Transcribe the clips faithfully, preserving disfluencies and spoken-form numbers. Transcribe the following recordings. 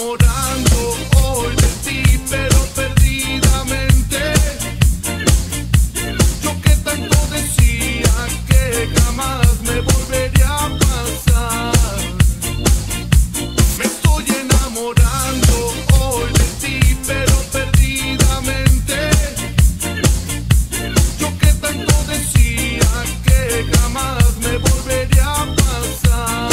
enamorando hoy de ti, pero perdidamente. Yo que tanto decía que jamás me volvería a pasar. Me estoy enamorando hoy de ti, pero perdidamente. Yo que tanto decía que jamás me volvería a pasar.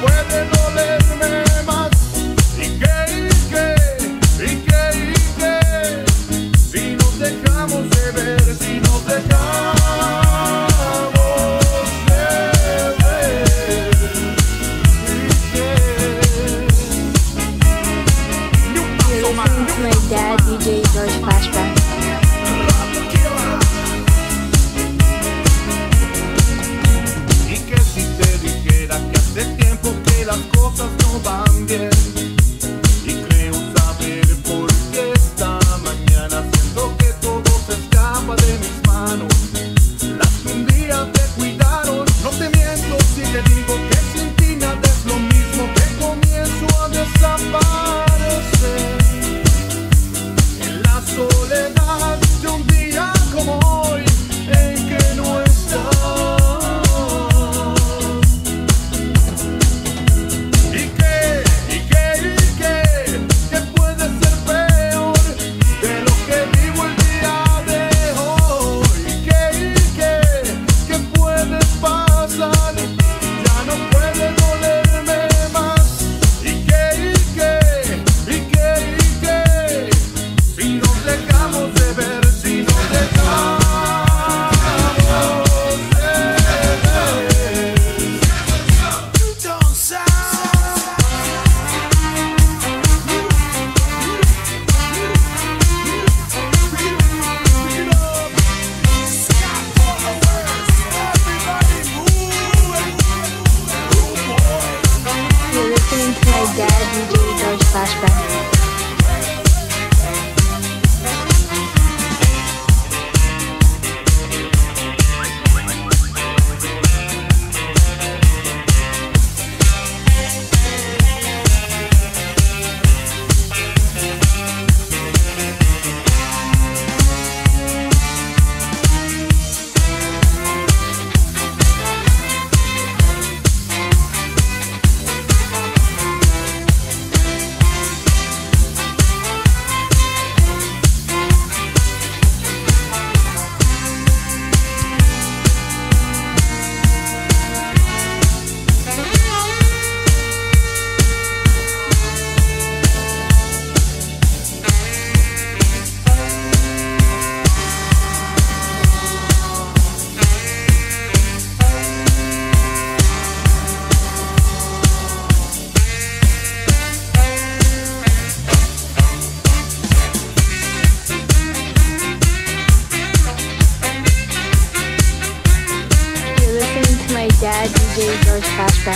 Puede dolerme. D J Georges Flashback.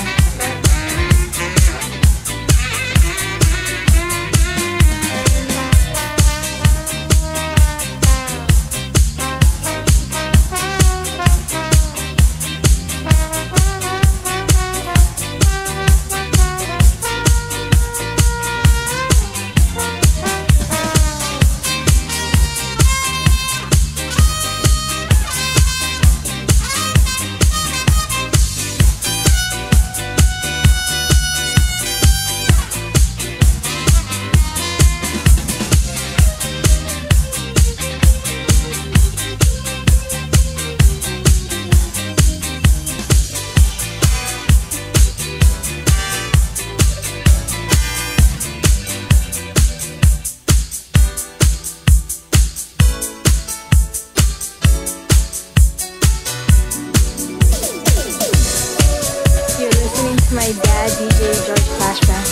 My dad, D J Georges Flashback.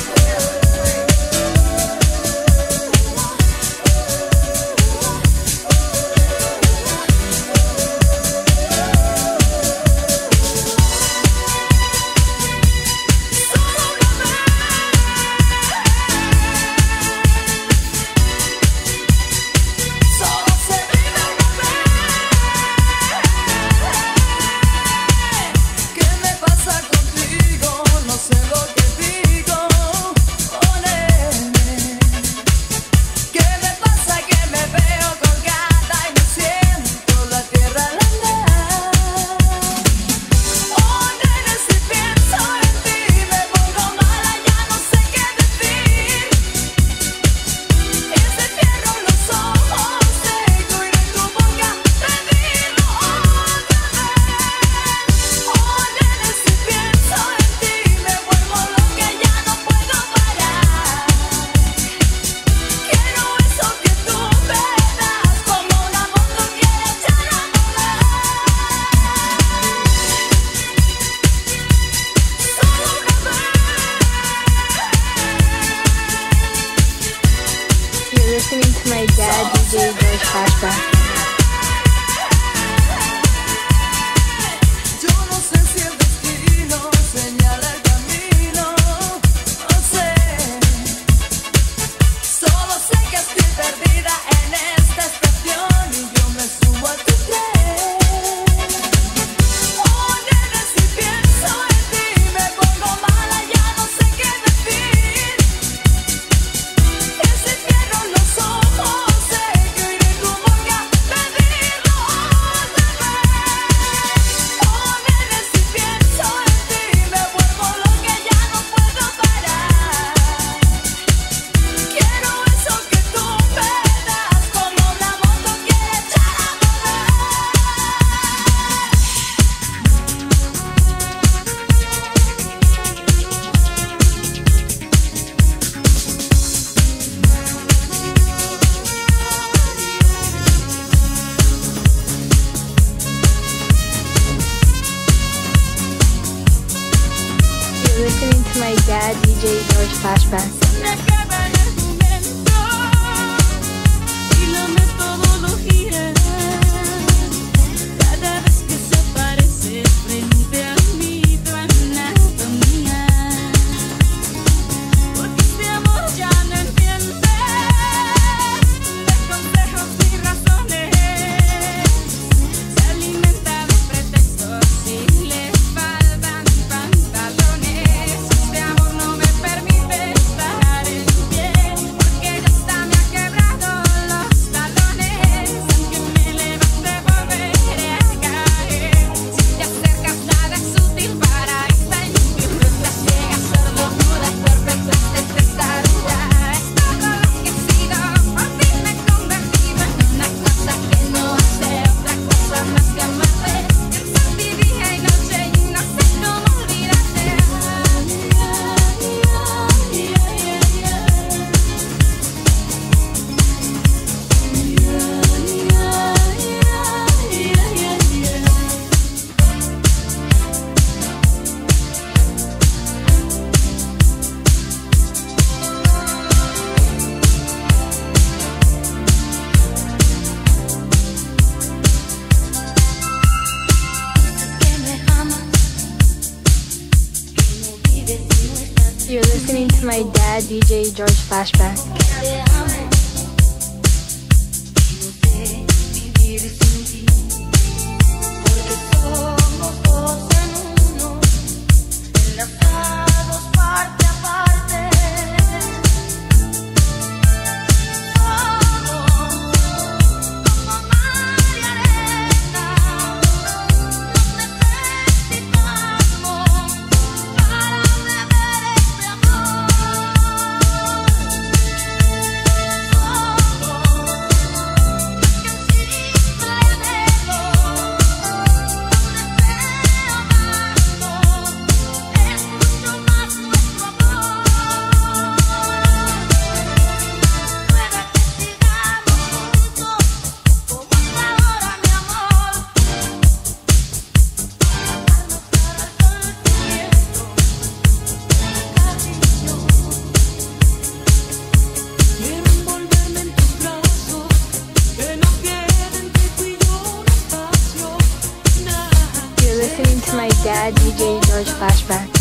My dad, D J Georges Flashback. Listening to my dad, D J Georges Flashback. Listening to my dad, D J Georges Flashback. You're listening to my dad, D J Georges Flashback. Listening to my dad, D J Georges Flashback.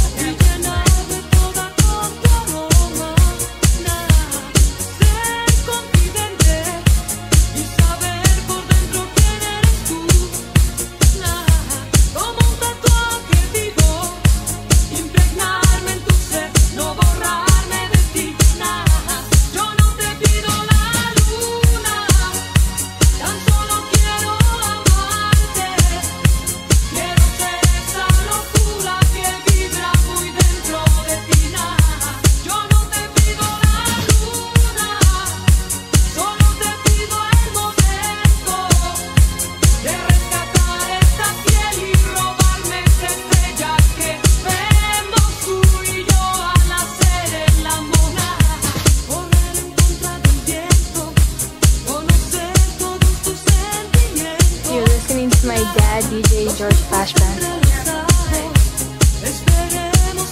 My dad, D J Georges Flashback.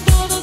Solo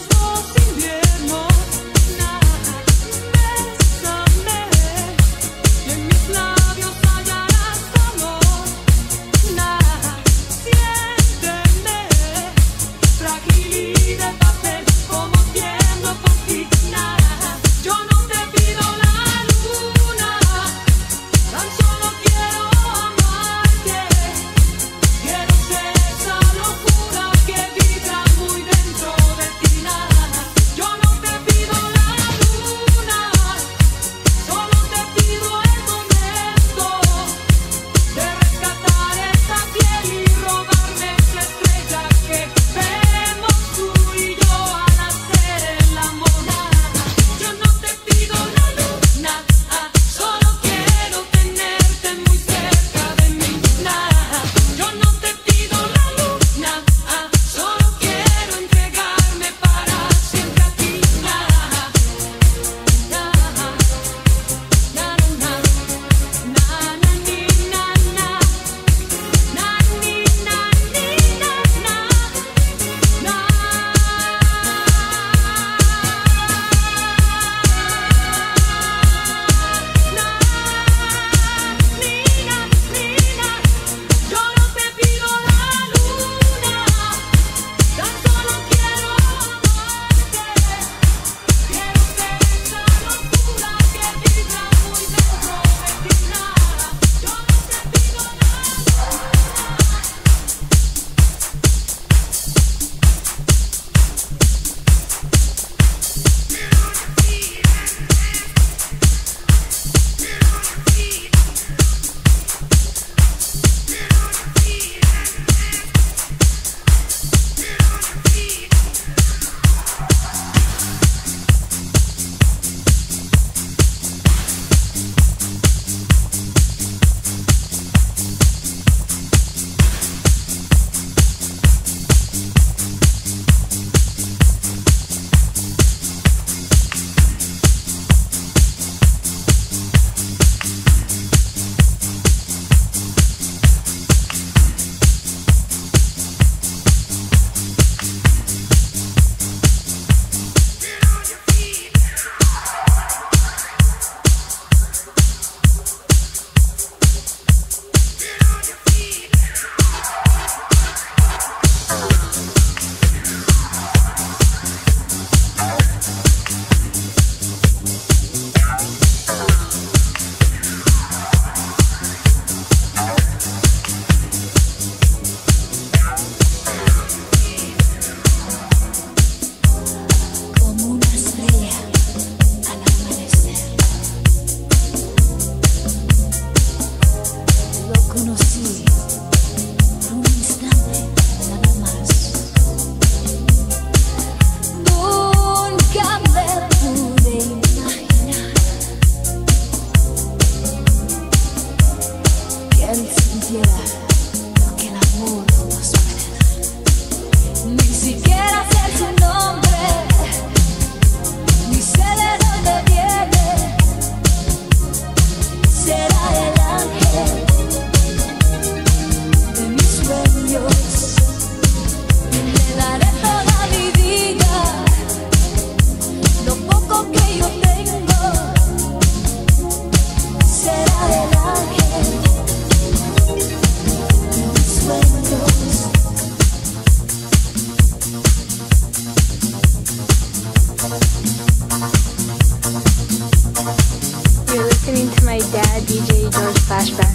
D J Georges Flashback.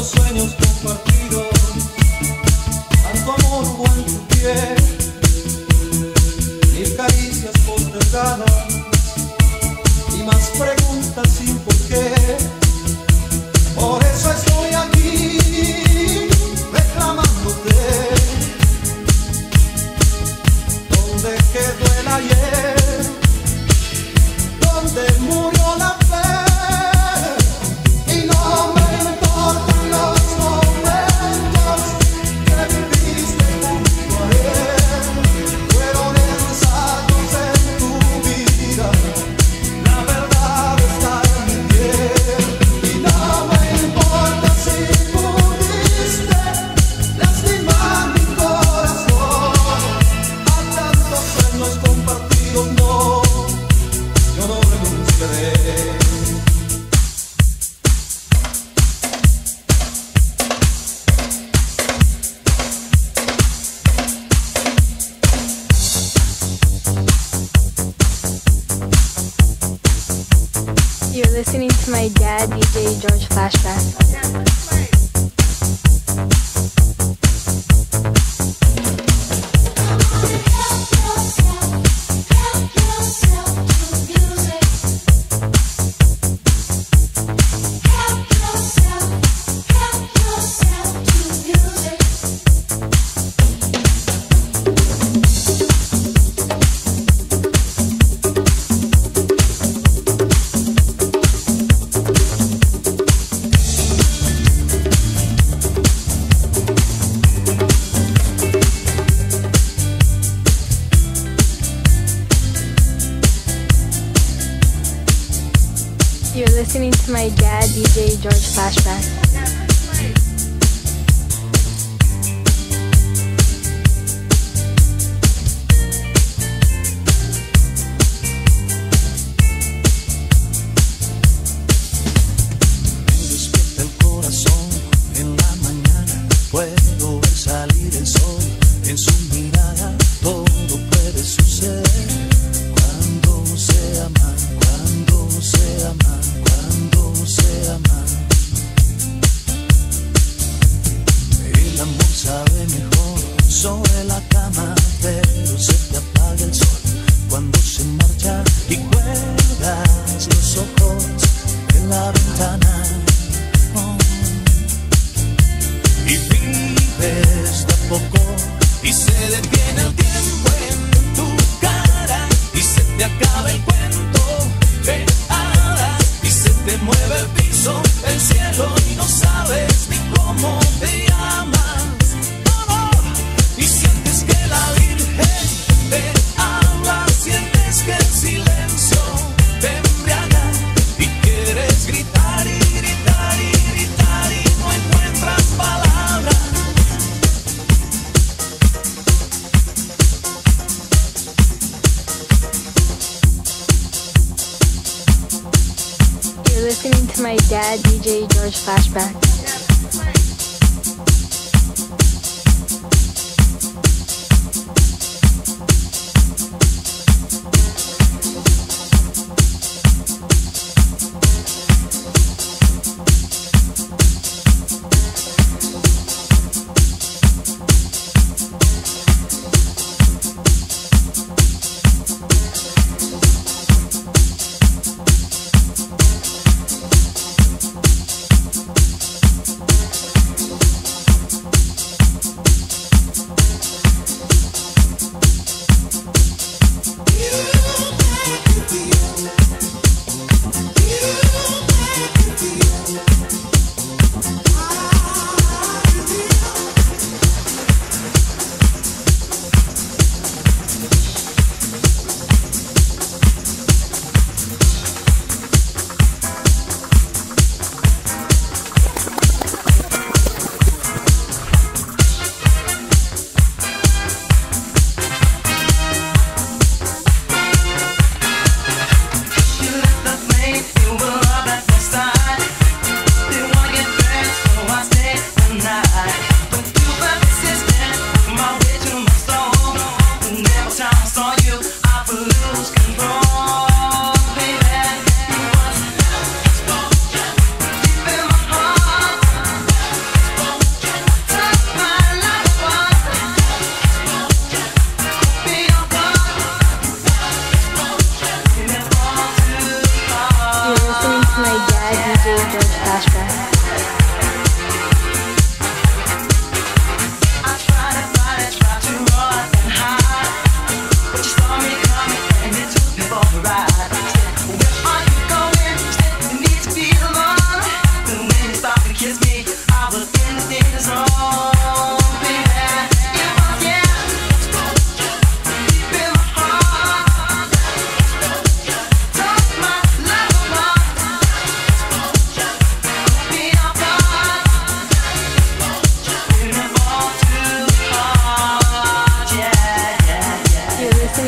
Sueños compartidos, tanto amor hubo en tu piel, mil caricias postergadas y más preguntas sin por qué. Por eso estoy aquí reclamándote. ¿Dónde quedó el ayer? ¿Dónde murió la fe? You're listening to my dad, D J Georges Flashback. You're listening to my dad, D J Georges Flashback. Listening to my dad, D J Georges Flashback.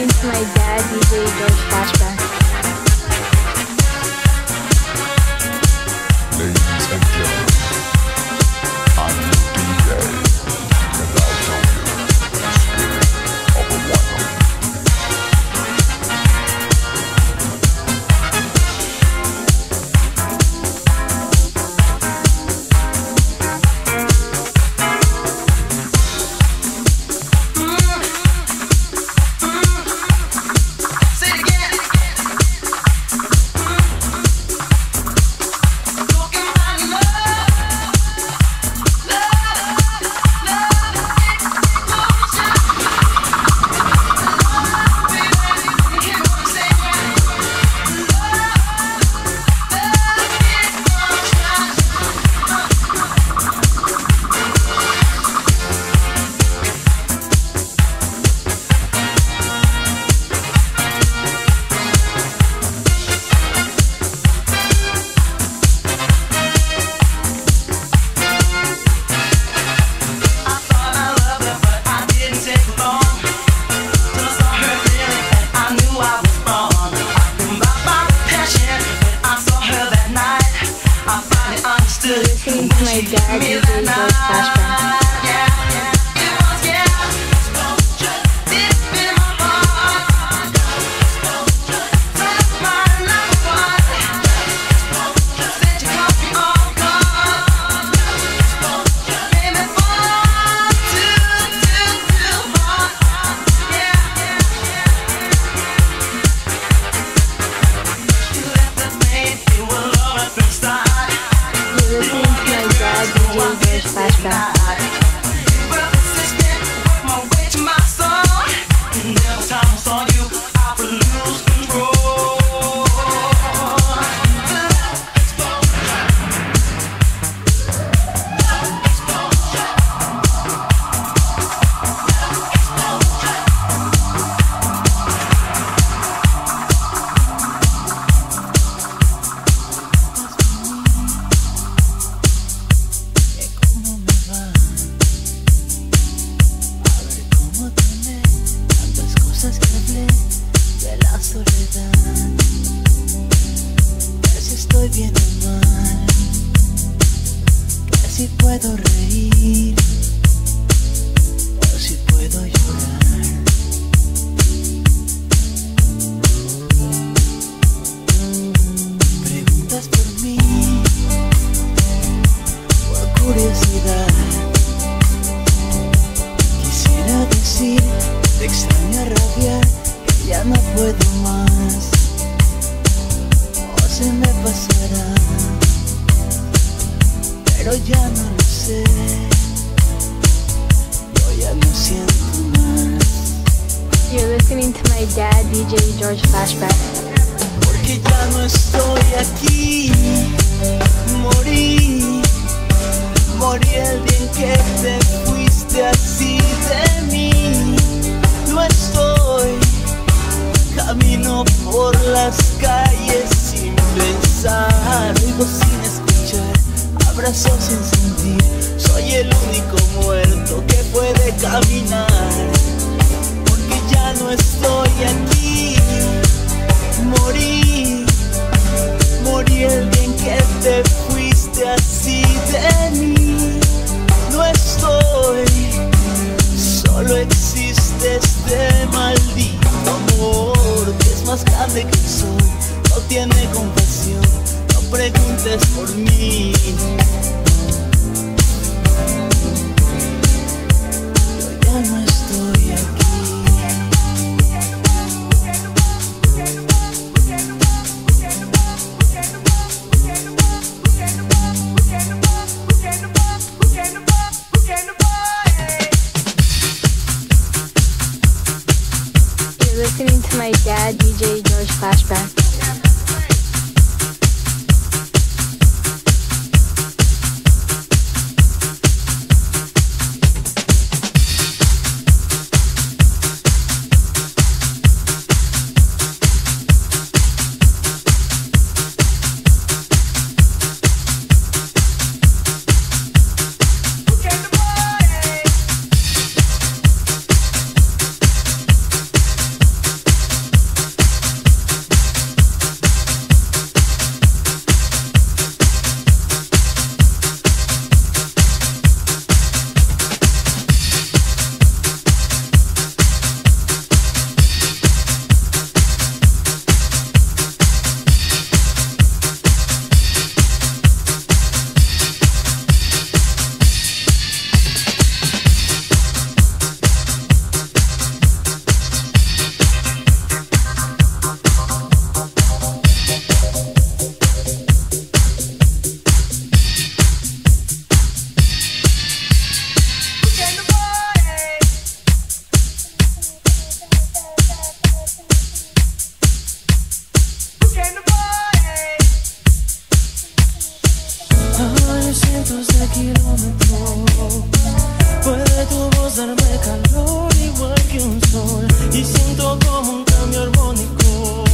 It's my dad, D J Georges Flashback. Ladies and gentlemen, I'm your D J, and I'll show you the spirit of a y siento como un cambio armónico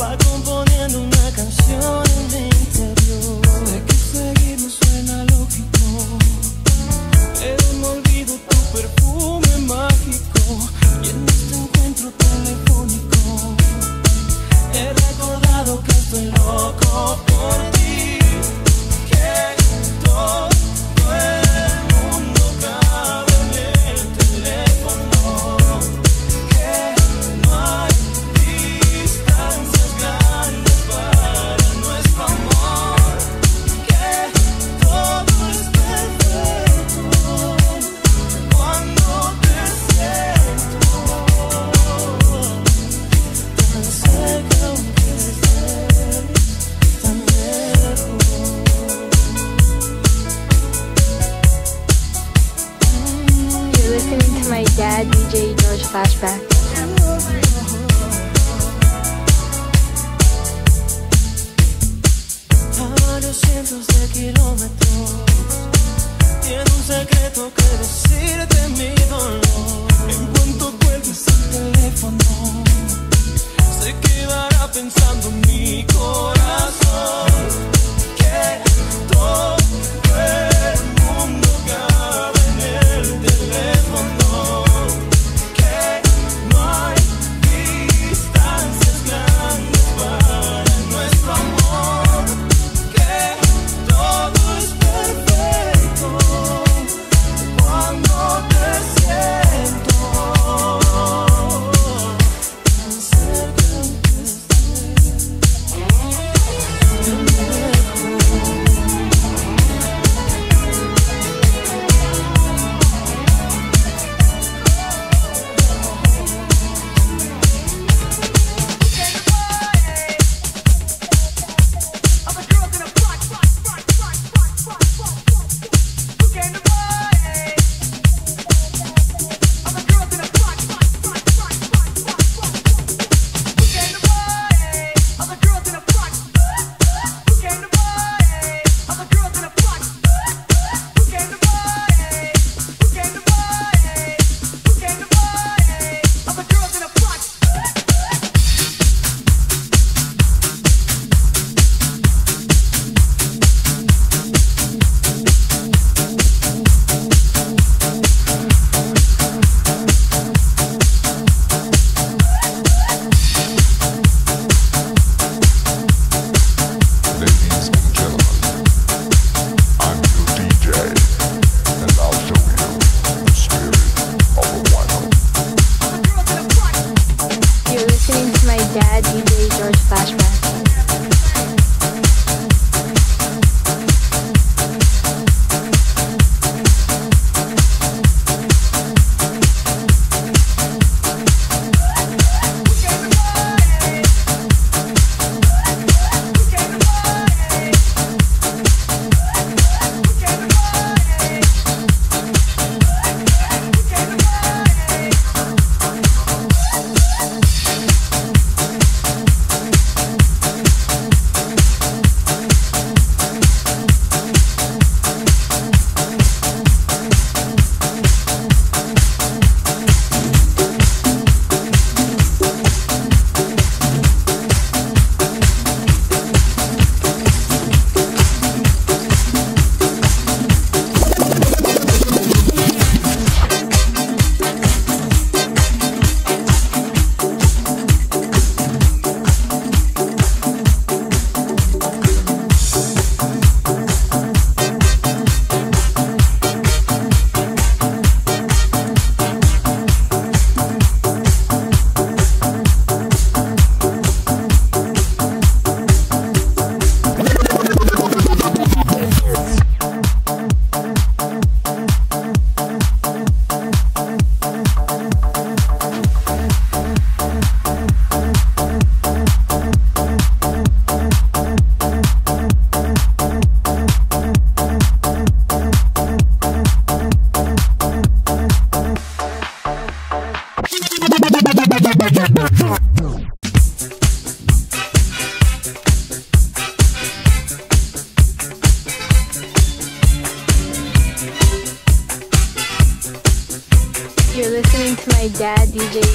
va componiendo una canción en mi interior. De que seguir me suena lógico, pero me olvido tu perfume mágico y en este encuentro telefónico he recordado que estoy loco por ti, que todo el mundo cabe. My dad, D J Georges Flashback. A varios cientos de kilómetros tiene un secreto que decirte mi dolor. En cuanto vuelves al teléfono se quedará pensando en mi corazón, que todo el mundo cabe en el teléfono.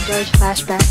D J Georges Flashback.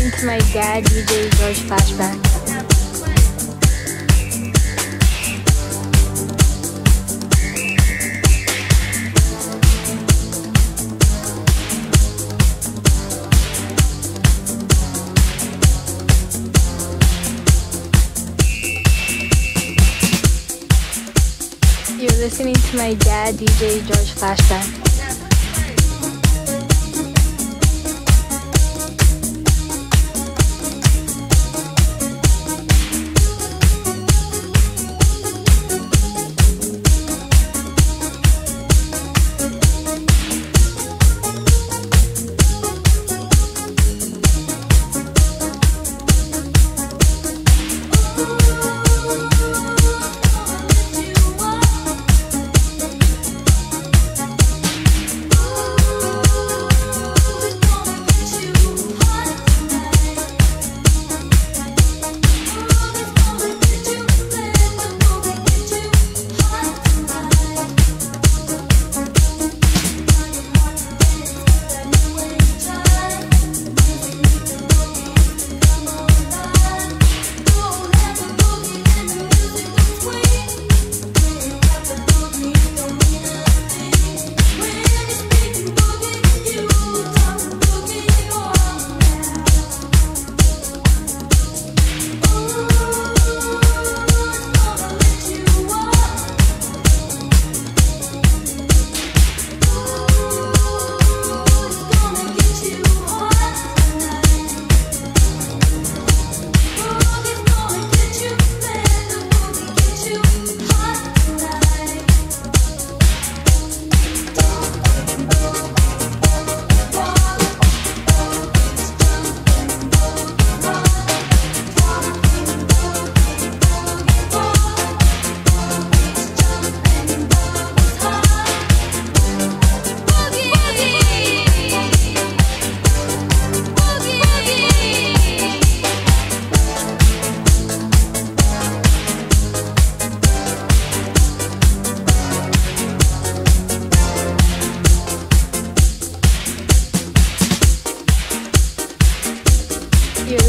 Listening to my dad, D J Georges Flashback. You're listening to my dad, D J Georges Flashback.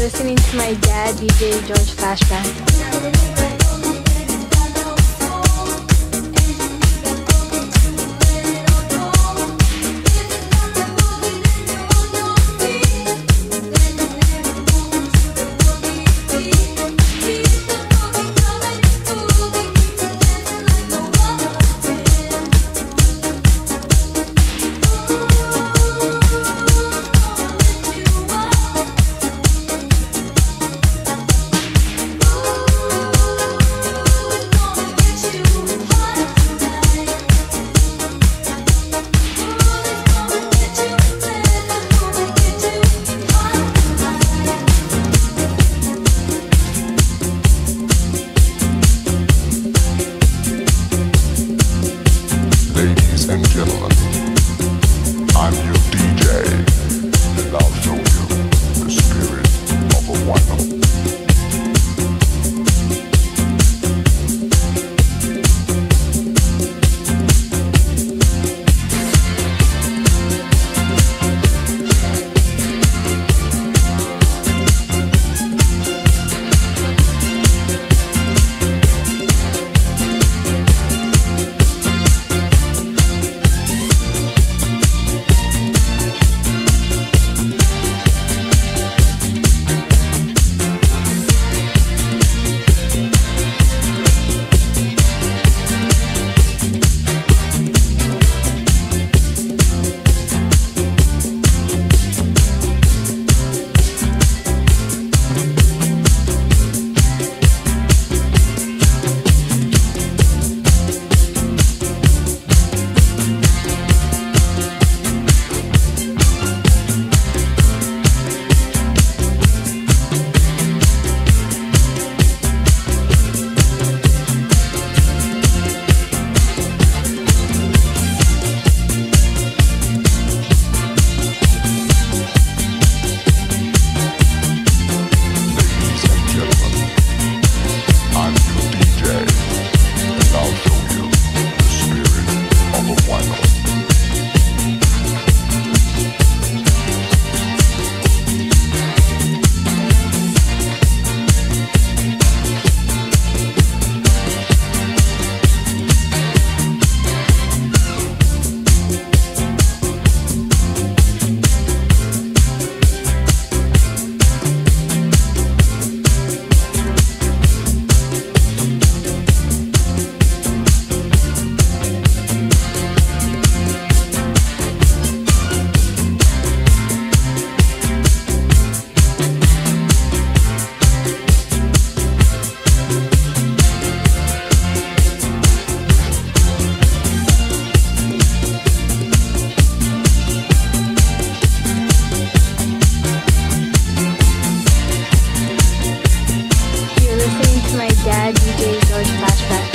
You're listening to my dad, D J Georges Flashback. gentlemen, I'm your D J, and I'll show you the spirit of a vinyl. D J Georges Flashback.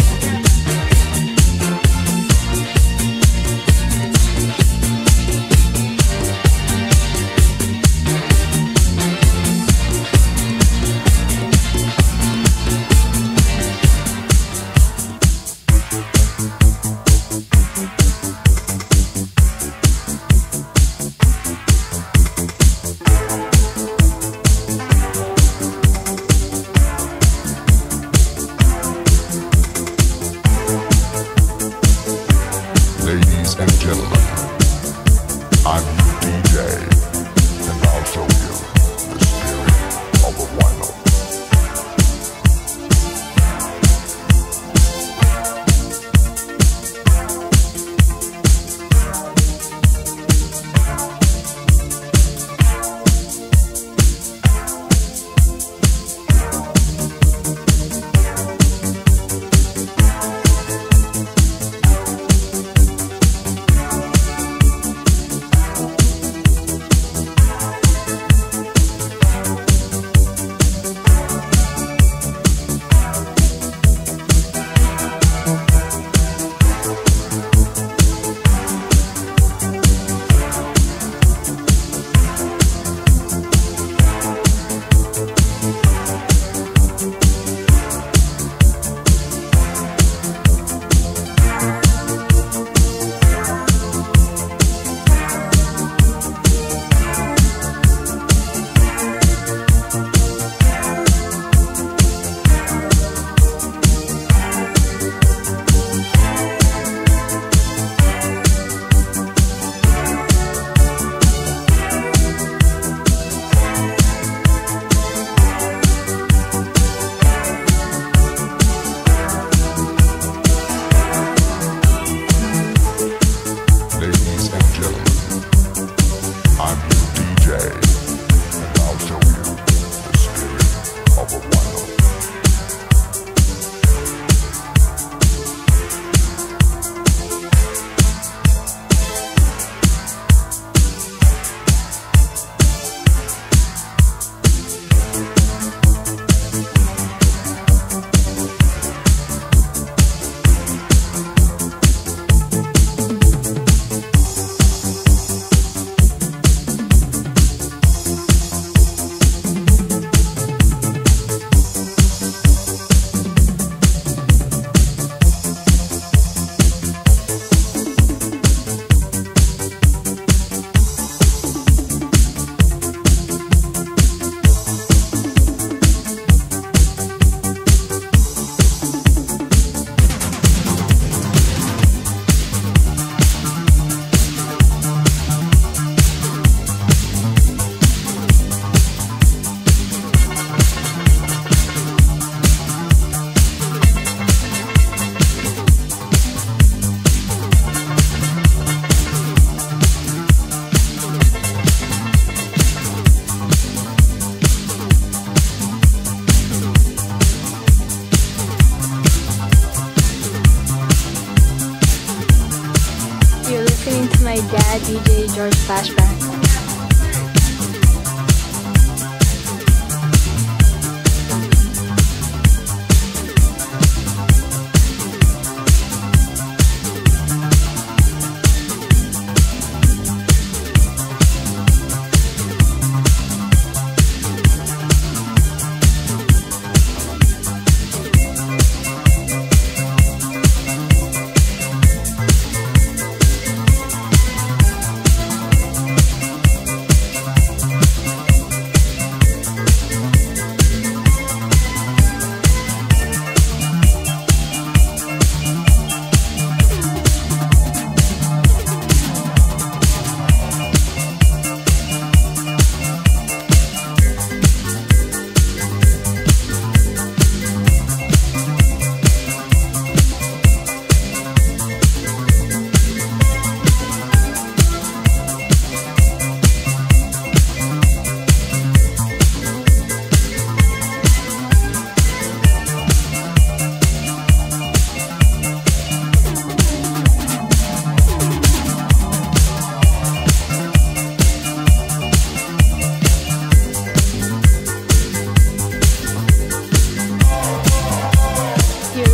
my dad, D J Georges Flashback.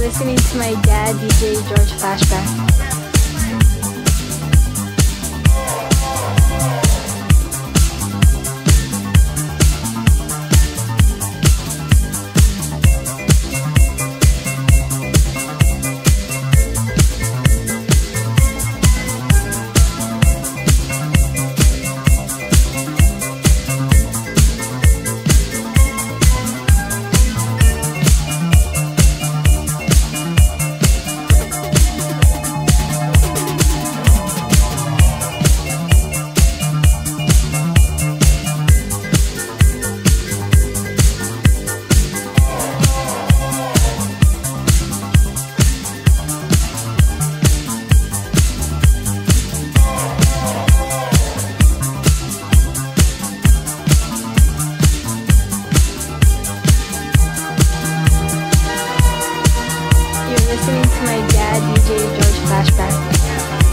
Listening to my dad, D J Georges Flashback. Listening to my dad, D J Georges Flashback.